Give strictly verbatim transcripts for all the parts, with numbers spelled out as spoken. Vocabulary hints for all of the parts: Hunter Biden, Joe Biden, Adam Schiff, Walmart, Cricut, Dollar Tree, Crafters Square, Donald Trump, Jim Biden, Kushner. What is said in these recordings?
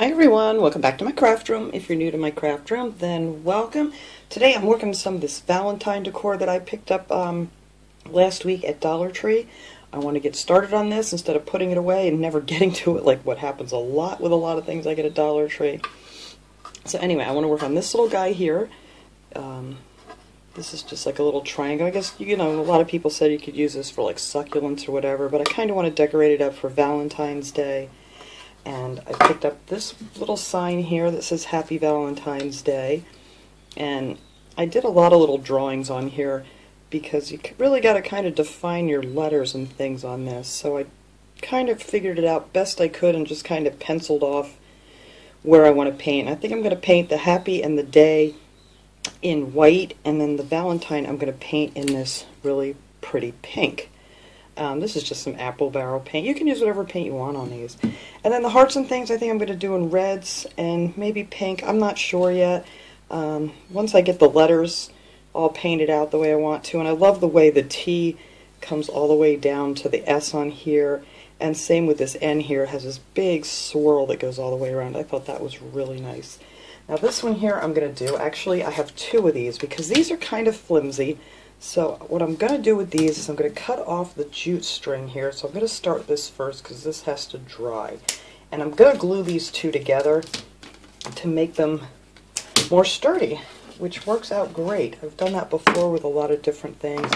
Hi everyone, welcome back to my craft room. If you're new to my craft room, then welcome. Today I'm working some of this Valentine decor that I picked up um, last week at Dollar Tree. I want to get started on this instead of putting it away and never getting to it, like what happens a lot with a lot of things I get at Dollar Tree. So anyway, I want to work on this little guy here. Um, this is just like a little triangle. I guess, you know, a lot of people said you could use this for like succulents or whatever, but I kind of want to decorate it up for Valentine's Day. And I picked up this little sign here that says Happy Valentine's Day, and I did a lot of little drawings on here because you really got to kind of define your letters and things on this, so I kind of figured it out best I could and just kind of penciled off where I want to paint. I think I'm going to paint the happy and the day in white, and then the Valentine I'm going to paint in this really pretty pink. Um, this is just some apple barrel paint. You can use whatever paint you want on these. And then the hearts and things I think I'm going to do in reds and maybe pink. I'm not sure yet. Um, once I get the letters all painted out the way I want to. And I love the way the T comes all the way down to the S on here. And same with this N here. It has this big swirl that goes all the way around. I thought that was really nice. Now this one here I'm going to do. Actually, I have two of these because these are kind of flimsy. So what I'm going to do with these is I'm going to cut off the jute string here. So I'm going to start this first because this has to dry. And I'm going to glue these two together to make them more sturdy, which works out great. I've done that before with a lot of different things.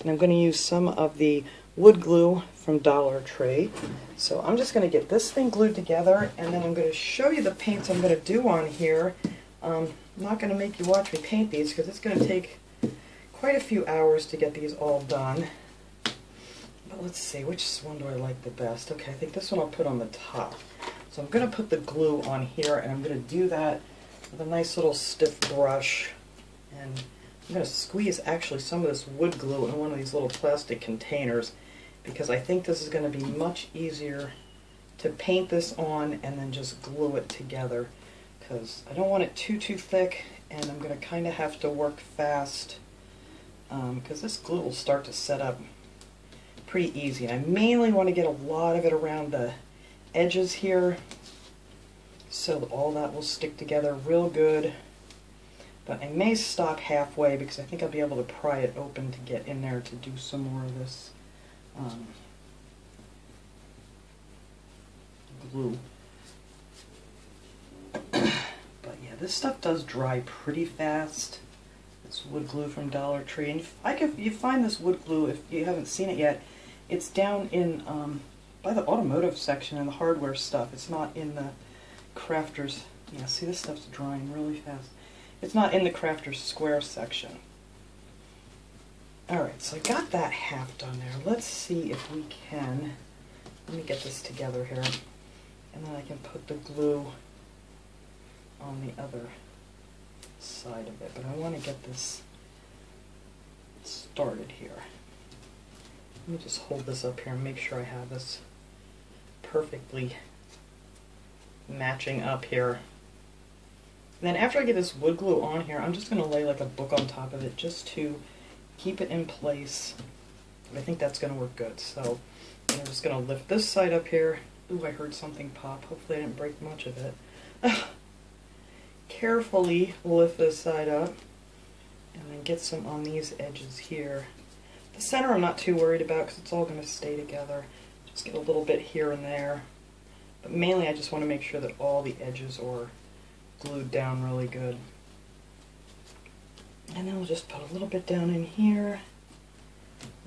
And I'm going to use some of the wood glue from Dollar Tree. So I'm just going to get this thing glued together, and then I'm going to show you the paints I'm going to do on here. Um, I'm not going to make you watch me paint these because it's going to take quite a few hours to get these all done. But let's see, which one do I like the best? Okay, I think this one I'll put on the top. So I'm going to put the glue on here, and I'm going to do that with a nice little stiff brush. And I'm going to squeeze actually some of this wood glue in one of these little plastic containers because I think this is going to be much easier to paint this on and then just glue it together because I don't want it too, too thick, and I'm going to kind of have to work fast because um, this glue will start to set up pretty easy. And I mainly want to get a lot of it around the edges here so all that will stick together real good. But I may stop halfway because I think I'll be able to pry it open to get in there to do some more of this um, glue. But yeah, this stuff does dry pretty fast. This wood glue from Dollar Tree, and I could, you find this wood glue if you haven't seen it yet. It's down in um, by the automotive section and the hardware stuff. It's not in the crafters. Yeah, see, this stuff's drying really fast. It's not in the crafters square section. All right, so I got that half done there. Let's see if we can. Let me get this together here, and then I can put the glue on the other side of it, but I want to get this started here. Let me just hold this up here and make sure I have this perfectly matching up here. And then after I get this wood glue on here, I'm just going to lay like a book on top of it just to keep it in place. I think that's going to work good. So I'm just going to lift this side up here. Ooh, I heard something pop. Hopefully I didn't break much of it. Carefully lift this side up and then get some on these edges here. The center I'm not too worried about because it's all going to stay together. Just get a little bit here and there. But mainly I just want to make sure that all the edges are glued down really good. And then we'll just put a little bit down in here,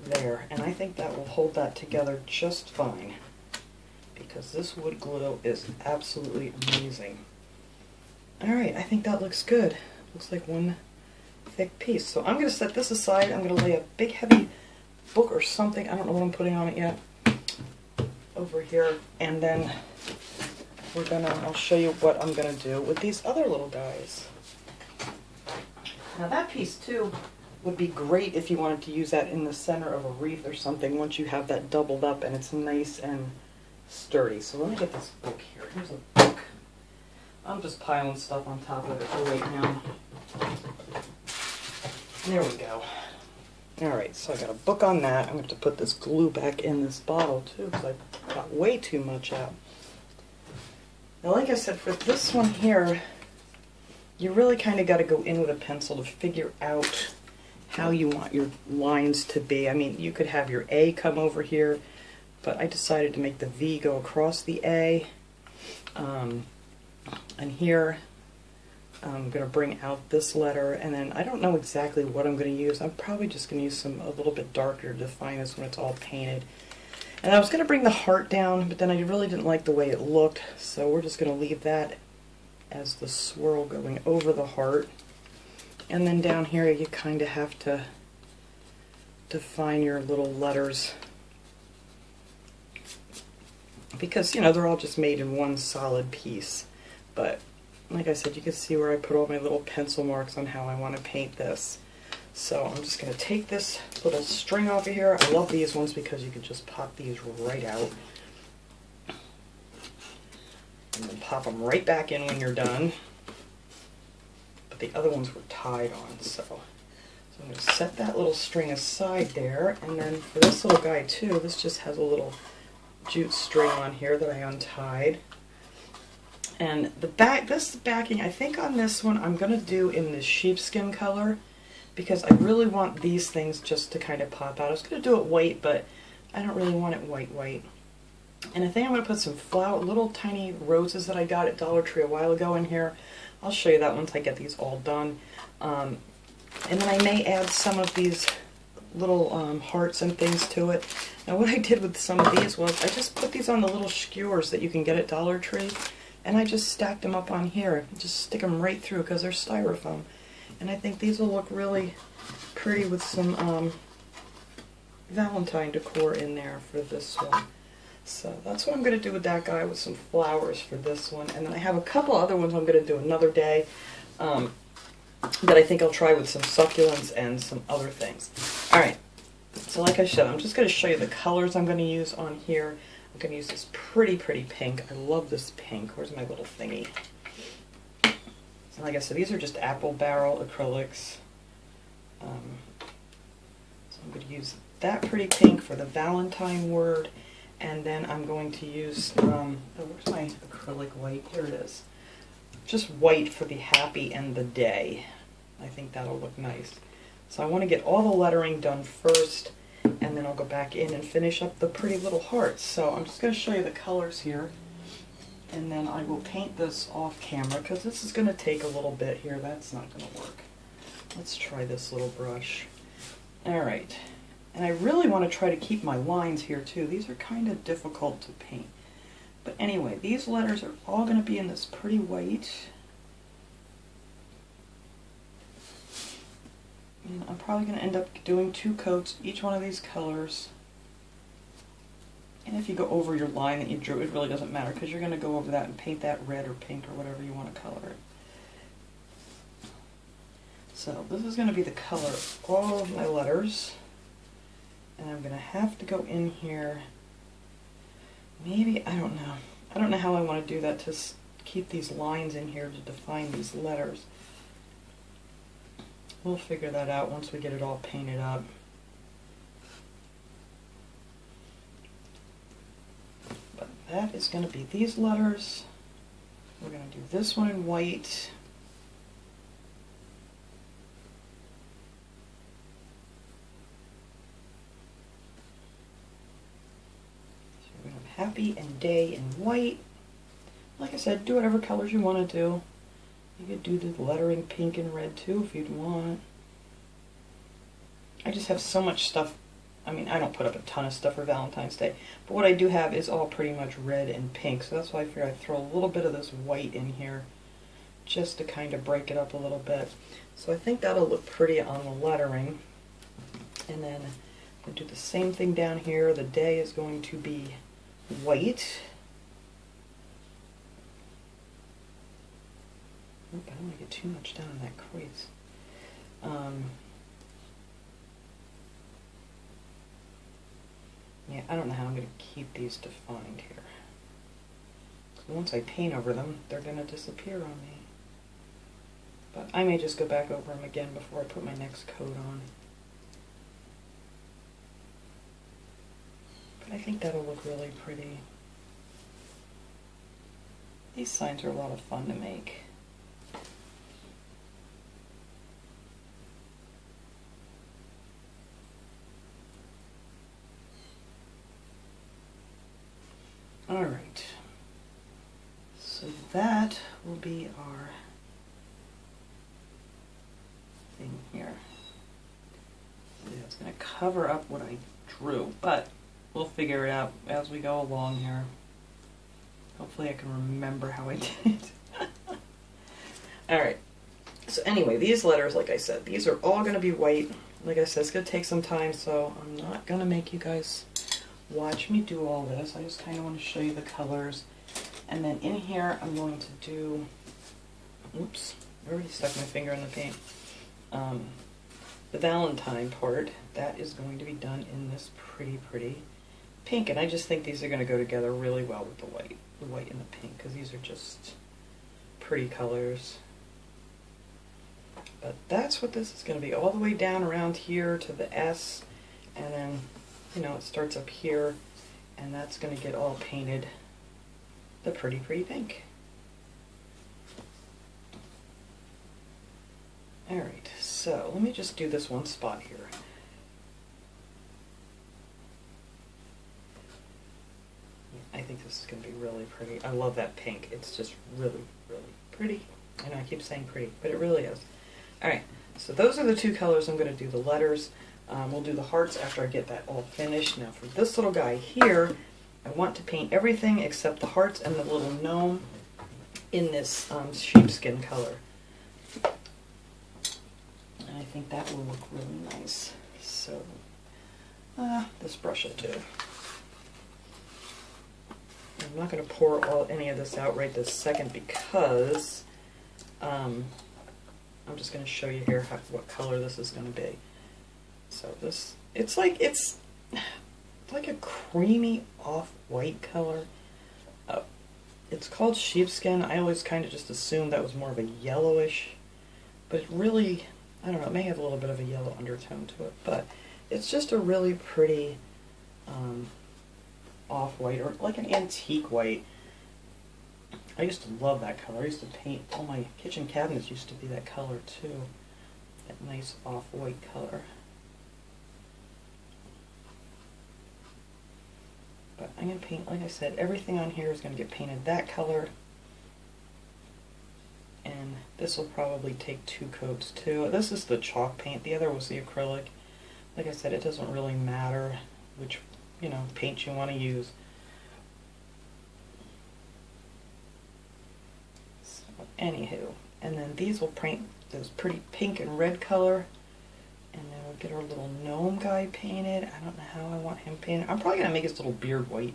there. And I think that will hold that together just fine because this wood glue is absolutely amazing. Alright, I think that looks good. Looks like one thick piece. So I'm going to set this aside. I'm going to lay a big heavy book or something, I don't know what I'm putting on it yet, over here. And then we're going to, I'll show you what I'm going to do with these other little guys. Now that piece too would be great if you wanted to use that in the center of a wreath or something once you have that doubled up and it's nice and sturdy. So let me get this book here. Here's a book. I'm just piling stuff on top of it for right now. There we go. Alright, so I got a book on that. I'm going to have to put this glue back in this bottle too because I got way too much out. Now, like I said, for this one here, you really kind of got to go in with a pencil to figure out how you want your lines to be. I mean, you could have your A come over here, but I decided to make the V go across the A. Um, and here, I'm going to bring out this letter, and then I don't know exactly what I'm going to use. I'm probably just going to use some a little bit darker to define this when it's all painted. And I was going to bring the heart down, but then I really didn't like the way it looked, so we're just going to leave that as the swirl going over the heart. And then down here you kind of have to define your little letters, because, you know, they're all just made in one solid piece. But like I said, you can see where I put all my little pencil marks on how I want to paint this. So I'm just going to take this little string off of here. I love these ones because you can just pop these right out. And then pop them right back in when you're done. But the other ones were tied on, so. So I'm going to set that little string aside there. And then for this little guy too, this just has a little jute string on here that I untied. And the back, this backing, I think on this one I'm going to do in the sheepskin color, because I really want these things just to kind of pop out. I was going to do it white, but I don't really want it white white. And I think I'm going to put some flower, little tiny roses that I got at Dollar Tree a while ago in here. I'll show you that once I get these all done. Um, and then I may add some of these little um, hearts and things to it. Now what I did with some of these was I just put these on the little skewers that you can get at Dollar Tree. And I just stacked them up on here, just stick them right through because they're styrofoam. And I think these will look really pretty with some um, Valentine decor in there for this one. So that's what I'm going to do with that guy, with some flowers for this one. And then I have a couple other ones I'm going to do another day um, that I think I'll try with some succulents and some other things. Alright, so like I said, I'm just going to show you the colors I'm going to use on here. I'm going to use this pretty, pretty pink. I love this pink. Where's my little thingy? So like I said, these are just Apple Barrel acrylics. Um, so I'm going to use that pretty pink for the Valentine word. And then I'm going to use, um, oh, where's my acrylic white? Here it is. Just white for the happy and the day. I think that'll look nice. So I want to get all the lettering done first, and then I'll go back in and finish up the pretty little hearts. So I'm just going to show you the colors here, and then I will paint this off camera because this is going to take a little bit here. That's not going to work. Let's try this little brush. Alright, and I really want to try to keep my lines here too. These are kind of difficult to paint. But anyway, these letters are all going to be in this pretty white. And I'm probably going to end up doing two coats, each one of these colors. And if you go over your line that you drew, it really doesn't matter, because you're going to go over that and paint that red or pink or whatever you want to color it. So this is going to be the color of all of my letters. And I'm going to have to go in here. Maybe, I don't know. I don't know how I want to do that to keep these lines in here to define these letters. We'll figure that out once we get it all painted up. But that is going to be these letters. We're going to do this one in white. So we're going to have happy and day in white. Like I said, do whatever colors you want to do. You could do the lettering pink and red too if you'd want. I just have so much stuff. I mean, I don't put up a ton of stuff for Valentine's Day, but what I do have is all pretty much red and pink, so that's why I figured I'd throw a little bit of this white in here just to kind of break it up a little bit. So I think that'll look pretty on the lettering. And then we'll do the same thing down here. The day is going to be white. Oop, I don't want to get too much down on that crease. Um, yeah, I don't know how I'm going to keep these defined here. So once I paint over them, they're going to disappear on me. But I may just go back over them again before I put my next coat on. But I think that'll look really pretty. These signs are a lot of fun to make. All right, so that will be our thing here. That's going to cover up what I drew, but we'll figure it out as we go along here. Hopefully I can remember how I did. All right, so anyway, these letters, like I said, these are all going to be white. Like I said, it's going to take some time, so I'm not going to make you guys watch me do all this. I just kind of want to show you the colors. And then in here, I'm going to do, oops, I already stuck my finger in the paint. Um, the Valentine part, that is going to be done in this pretty, pretty pink. And I just think these are going to go together really well with the white, the white and the pink, because these are just pretty colors. But that's what this is going to be, all the way down around here to the S, and then, you know, it starts up here, and that's going to get all painted the pretty, pretty pink. Alright, so let me just do this one spot here. I think this is going to be really pretty. I love that pink. It's just really, really pretty. I know I keep saying pretty, but it really is. Alright, so those are the two colors I'm going to do the letters. Um, we'll do the hearts after I get that all finished. Now for this little guy here, I want to paint everything except the hearts and the little gnome in this um, sheepskin color. And I think that will look really nice. So uh, this brush will do. I'm not going to pour all, any of this out right this second, because um, I'm just going to show you here how, what color this is going to be. So this, it's like, it's like a creamy off-white color. Uh, it's called sheepskin. I always kind of just assumed that was more of a yellowish, but it really, I don't know, it may have a little bit of a yellow undertone to it, but it's just a really pretty um, off-white, or like an antique white. I used to love that color. I used to paint, all my kitchen cabinets used to be that color too, that nice off-white color. But I'm going to paint, like I said, everything on here is going to get painted that color. And this will probably take two coats too. This is the chalk paint. The other was the acrylic. Like I said, it doesn't really matter which, you know, paint you want to use. So, anywho. And then these will paint those pretty pink and red color. And then we'll get our little gnome guy painted. I don't know how I want him painted. I'm probably going to make his little beard white.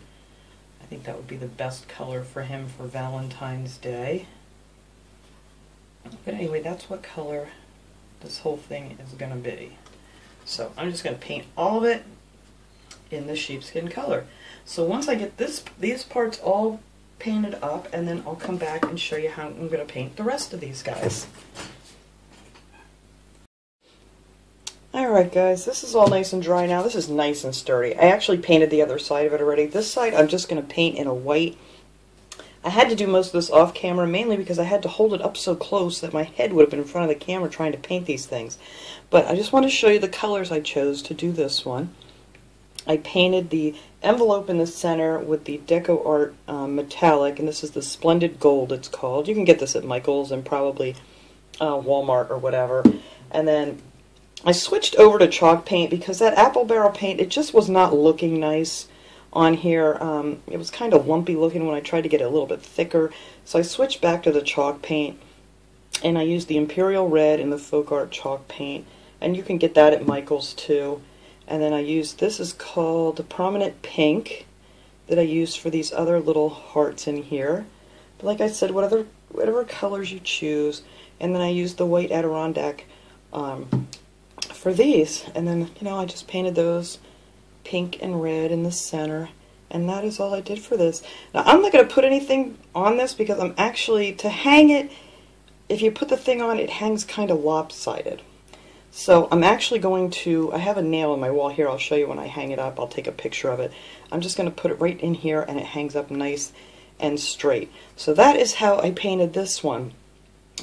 I think that would be the best color for him for Valentine's Day. But anyway, that's what color this whole thing is going to be. So I'm just going to paint all of it in the sheepskin color. So once I get this, these parts all painted up, and then I'll come back and show you how I'm going to paint the rest of these guys. Alright guys, this is all nice and dry now. This is nice and sturdy. I actually painted the other side of it already. This side I'm just going to paint in a white. I had to do most of this off camera, mainly because I had to hold it up so close that my head would have been in front of the camera trying to paint these things. But I just want to show you the colors I chose to do this one. I painted the envelope in the center with the Deco Art um, Metallic, and this is the Splendid Gold it's called. You can get this at Michael's and probably uh, Walmart or whatever. And then I switched over to chalk paint because that apple barrel paint, it just was not looking nice on here. Um, it was kind of lumpy looking when I tried to get it a little bit thicker. So I switched back to the chalk paint, and I used the Imperial Red and the Folk Art chalk paint. And you can get that at Michael's too. And then I used, this is called the Prominent Pink, that I used for these other little hearts in here. But like I said, whatever, whatever colors you choose. And then I used the White Adirondack um, for these, and then, you know, I just painted those pink and red in the center, and that is all I did for this. Now I'm not going to put anything on this because I'm actually, to hang it, if you put the thing on, it hangs kind of lopsided. So I'm actually going to, I have a nail in my wall here, I'll show you when I hang it up, I'll take a picture of it. I'm just going to put it right in here, and it hangs up nice and straight. So that is how I painted this one.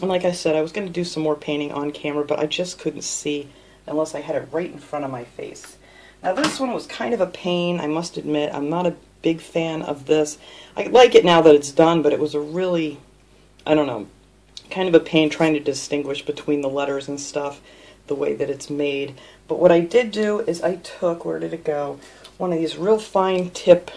And like I said, I was going to do some more painting on camera, but I just couldn't see unless I had it right in front of my face. Now this one was kind of a pain, I must admit. I'm not a big fan of this. I like it now that it's done, but it was a really, I don't know, kind of a pain trying to distinguish between the letters and stuff, the way that it's made. But what I did do is I took, where did it go, one of these real fine tip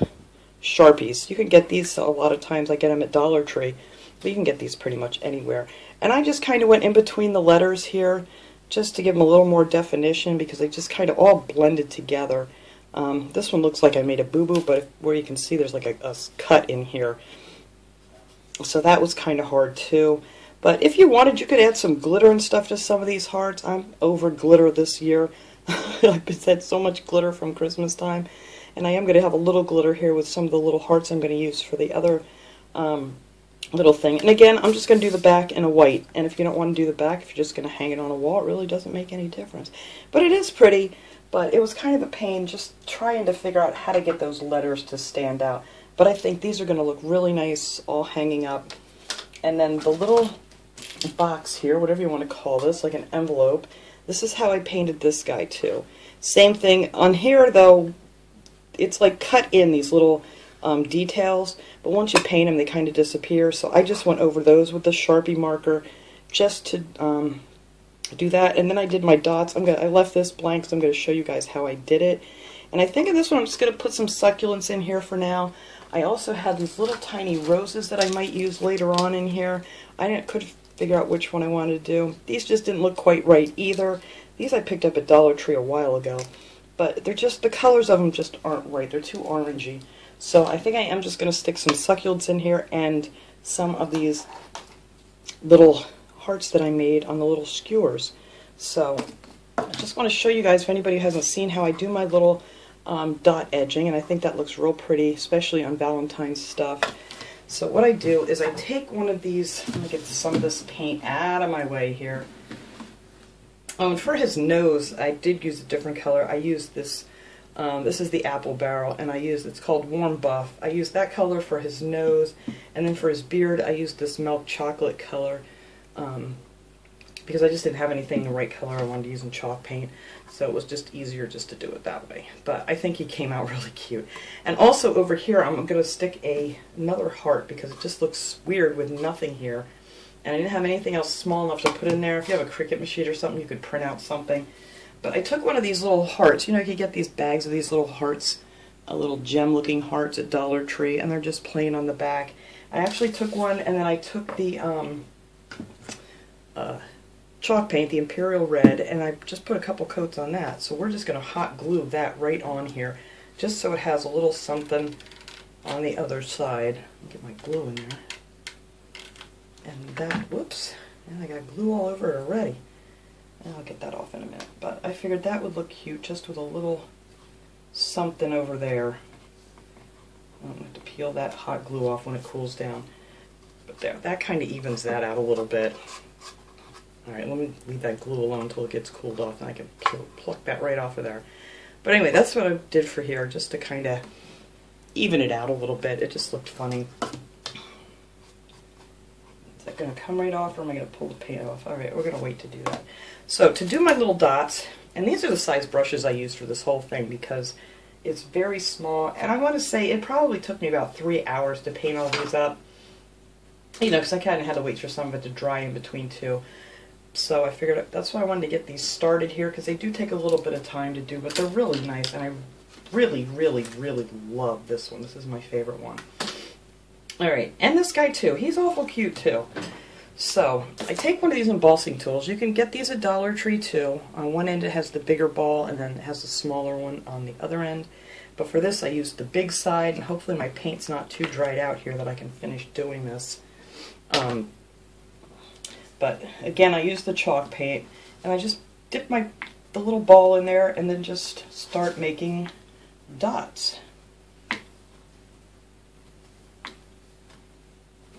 Sharpies. You can get these a lot of times. I get them at Dollar Tree, but you can get these pretty much anywhere. And I just kind of went in between the letters here just to give them a little more definition, because they just kind of all blended together. Um, this one looks like I made a boo-boo, but where you can see there's like a, a cut in here. So that was kind of hard too. But if you wanted, you could add some glitter and stuff to some of these hearts. I'm over glitter this year. I've had so much glitter from Christmas time. And I am going to have a little glitter here with some of the little hearts I'm going to use for the other um, little thing. And again, I'm just going to do the back in a white. And if you don't want to do the back, if you're just going to hang it on a wall, it really doesn't make any difference. But it is pretty, but it was kind of a pain just trying to figure out how to get those letters to stand out. But I think these are going to look really nice all hanging up. And then the little box here, whatever you want to call this, like an envelope. This is how I painted this guy too. Same thing on here though, it's like cut in these little um, details, but once you paint them they kind of disappear, so I just went over those with the Sharpie marker just to um, do that. And then I did my dots. I'm gonna, I left this blank, so I'm going to show you guys how I did it. And I think in this one I'm just going to put some succulents in here for now. I also had these little tiny roses that I might use later on in here. I didn't, could figure out which one I wanted to do. These just didn't look quite right either. These I picked up at Dollar Tree a while ago, but they're just, the colors of them just aren't right. They're too orangey. So I think I am just going to stick some succulents in here and some of these little hearts that I made on the little skewers. So I just want to show you guys, if anybody hasn't seen, how I do my little um, dot edging, and I think that looks real pretty, especially on Valentine's stuff. So what I do is I take one of these, I'm going to get some of this paint out of my way here. Oh, and for his nose, I did use a different color. I used this, um, this is the Apple Barrel, and I used, it's called Warm Buff. I used that color for his nose, and then for his beard, I used this milk chocolate color, um, because I just didn't have anything the right color I wanted to use in chalk paint, so it was just easier just to do it that way. But I think he came out really cute. And also over here I'm going to stick a, another heart, because it just looks weird with nothing here. And I didn't have anything else small enough to put in there. If you have a Cricut machine or something, you could print out something. But I took one of these little hearts. You know, you could get these bags of these little hearts, a little gem-looking hearts at Dollar Tree, and they're just plain on the back. I actually took one, and then I took the um, uh, chalk paint, the Imperial Red, and I just put a couple coats on that. So we're just going to hot glue that right on here, just so it has a little something on the other side. Get my glue in there. And that, whoops, and I got glue all over it already. And I'll get that off in a minute. But I figured that would look cute just with a little something over there. I'm going to have to peel that hot glue off when it cools down. But there, that kind of evens that out a little bit. Alright, let me leave that glue alone until it gets cooled off, and I can peel, pluck that right off of there. But anyway, that's what I did for here, just to kind of even it out a little bit. It just looked funny. Is that going to come right off, or am I going to pull the paint off? Alright, we're going to wait to do that. So, to do my little dots, and these are the size brushes I used for this whole thing, because it's very small, and I want to say it probably took me about three hours to paint all these up. You know, because I kind of had to wait for some of it to dry in between, too. So I figured that's why I wanted to get these started here, because they do take a little bit of time to do, but they're really nice, and I really, really, really love this one. This is my favorite one. Alright, and this guy too. He's awful cute too. So I take one of these embossing tools. You can get these at Dollar Tree too. On one end it has the bigger ball, and then it has the smaller one on the other end. But for this I used the big side, and hopefully my paint's not too dried out here that I can finish doing this. Um, But again, I use the chalk paint, and I just dip my the little ball in there, and then just start making dots.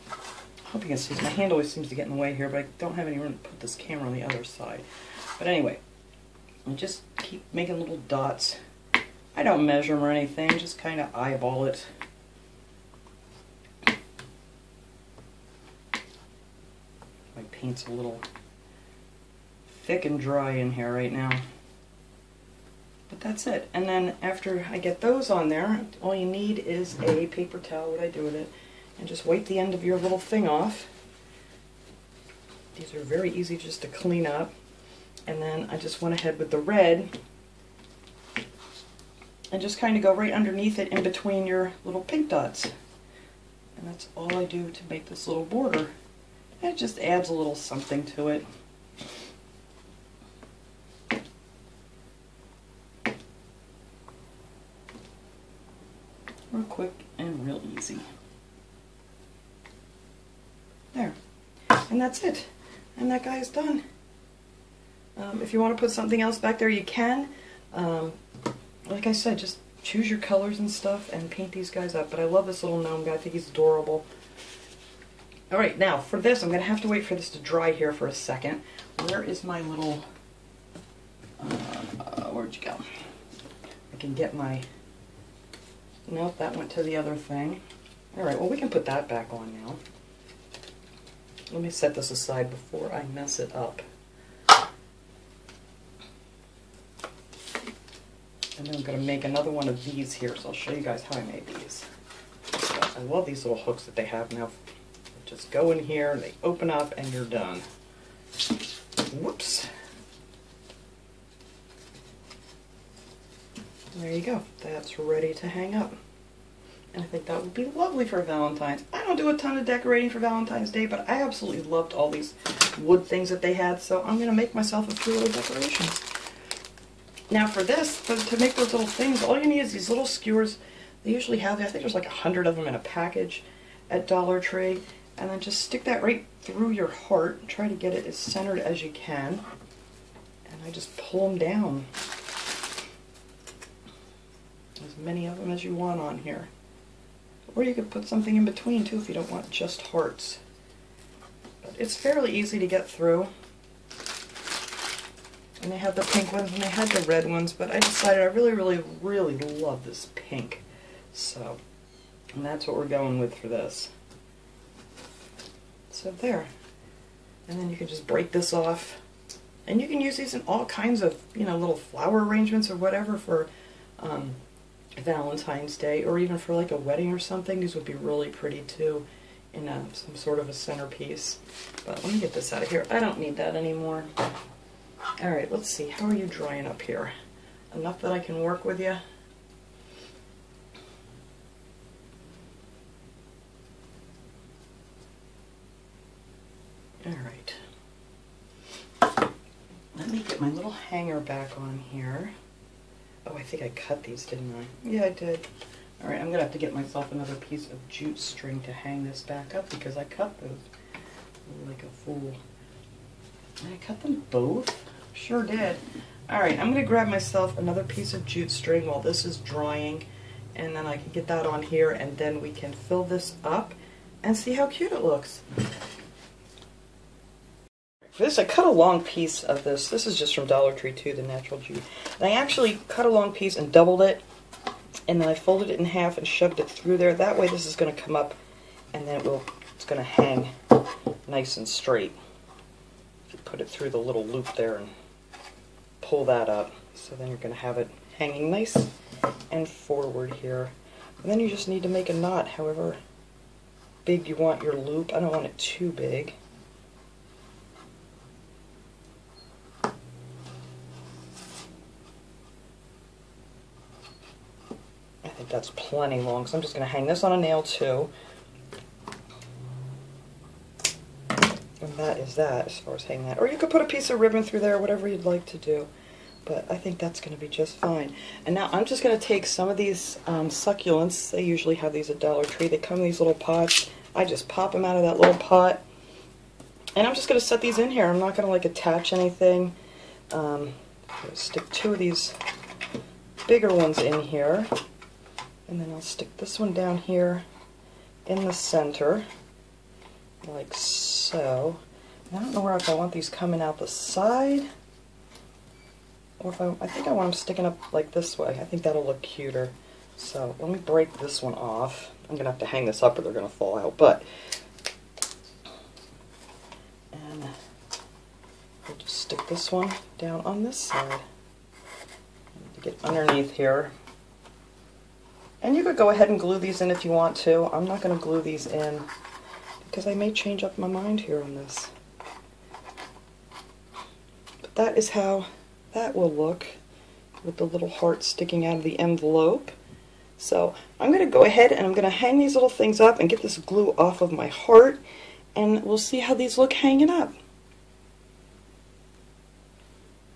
Hope you can see. My hand always seems to get in the way here, but I don't have any room to put this camera on the other side. But anyway, I just keep making little dots. I don't measure them or anything; just kind of eyeball it. paint's a little thick and dry in here right now. But that's it. And then after I get those on there, all you need is a paper towel, what I do with it, and just wipe the end of your little thing off. These are very easy just to clean up. And then I just went ahead with the red and just kind of go right underneath it in between your little pink dots. And that's all I do to make this little border. And it just adds a little something to it. Real quick and real easy. There. And that's it. And that guy is done. Um, if you want to put something else back there, you can. Um, like I said, just choose your colors and stuff and paint these guys up. But I love this little gnome guy. I think he's adorable. Alright, now for this, I'm going to have to wait for this to dry here for a second. Where is my little... Uh, where'd you go? I can get my... Nope, that went to the other thing. Alright, well we can put that back on now. Let me set this aside before I mess it up. And then I'm going to make another one of these here, so I'll show you guys how I made these. I love these little hooks that they have now. Just go in here, they open up, and you're done. Whoops. There you go. That's ready to hang up. And I think that would be lovely for Valentine's. I don't do a ton of decorating for Valentine's Day, but I absolutely loved all these wood things that they had, so I'm going to make myself a few little decorations. Now for this, for, to make those little things, all you need is these little skewers. They usually have, I think there's like a hundred of them in a package at Dollar Tree. And then just stick that right through your heart. Try to get it as centered as you can. And I just pull them down. As many of them as you want on here. Or you could put something in between too if you don't want just hearts. But it's fairly easy to get through. And they had the pink ones and they had the red ones, but I decided I really, really, really love this pink. So, and that's what we're going with for this. So there. And then you can just break this off. And you can use these in all kinds of, you know, little flower arrangements or whatever for um, Valentine's Day, or even for like a wedding or something. These would be really pretty too in a, some sort of a centerpiece. But let me get this out of here. I don't need that anymore. Alright, let's see. How are you drying up here? Enough that I can work with you? Alright. Let me get my little hanger back on here. Oh, I think I cut these, didn't I? Yeah, I did. Alright, I'm going to have to get myself another piece of jute string to hang this back up because I cut those like a fool. Did I cut them both? Sure did. Alright, I'm going to grab myself another piece of jute string while this is drying, and then I can get that on here, and then we can fill this up and see how cute it looks. For this, I cut a long piece of this. This is just from Dollar Tree too, the natural jute. And I actually cut a long piece and doubled it, and then I folded it in half and shoved it through there. That way this is going to come up, and then it will, it's going to hang nice and straight. Put it through the little loop there and pull that up. So then you're going to have it hanging nice and forward here. And then you just need to make a knot however big you want your loop. I don't want it too big. I think that's plenty long, so I'm just going to hang this on a nail too. And that is that as far as hanging that. Or you could put a piece of ribbon through there, whatever you'd like to do. But I think that's going to be just fine. And now I'm just going to take some of these um, succulents. They usually have these at Dollar Tree. They come in these little pots. I just pop them out of that little pot. And I'm just going to set these in here. I'm not going to like attach anything. Um, I'm going to stick two of these bigger ones in here. And then I'll stick this one down here in the center. Like so. And I don't know where if I want these coming out the side, or if I, I think I want them sticking up like this way. I think that'll look cuter. So let me break this one off. I'm gonna have to hang this up or they're gonna fall out. But and We'll just stick this one down on this side to get underneath here. And you could go ahead and glue these in if you want to. I'm not going to glue these in because I may change up my mind here on this. But that is how that will look with the little heart sticking out of the envelope. So I'm going to go ahead and I'm going to hang these little things up and get this glue off of my heart, and we'll see how these look hanging up.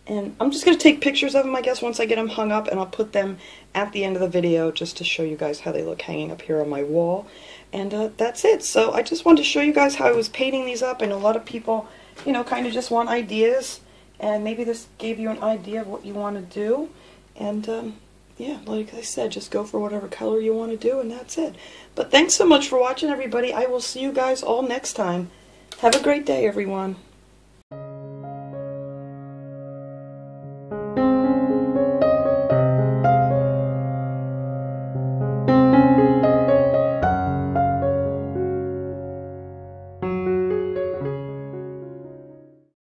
And I'm just going to take pictures of them, I guess, once I get them hung up, and I'll put them at the end of the video just to show you guys how they look hanging up here on my wall. And uh, that's it. So I just wanted to show you guys how I was painting these up, and a lot of people, you know, kind of just want ideas, and maybe this gave you an idea of what you want to do. And um, yeah, like I said, just go for whatever color you want to do, and that's it. But thanks so much for watching, everybody. I will see you guys all next time. Have a great day, everyone.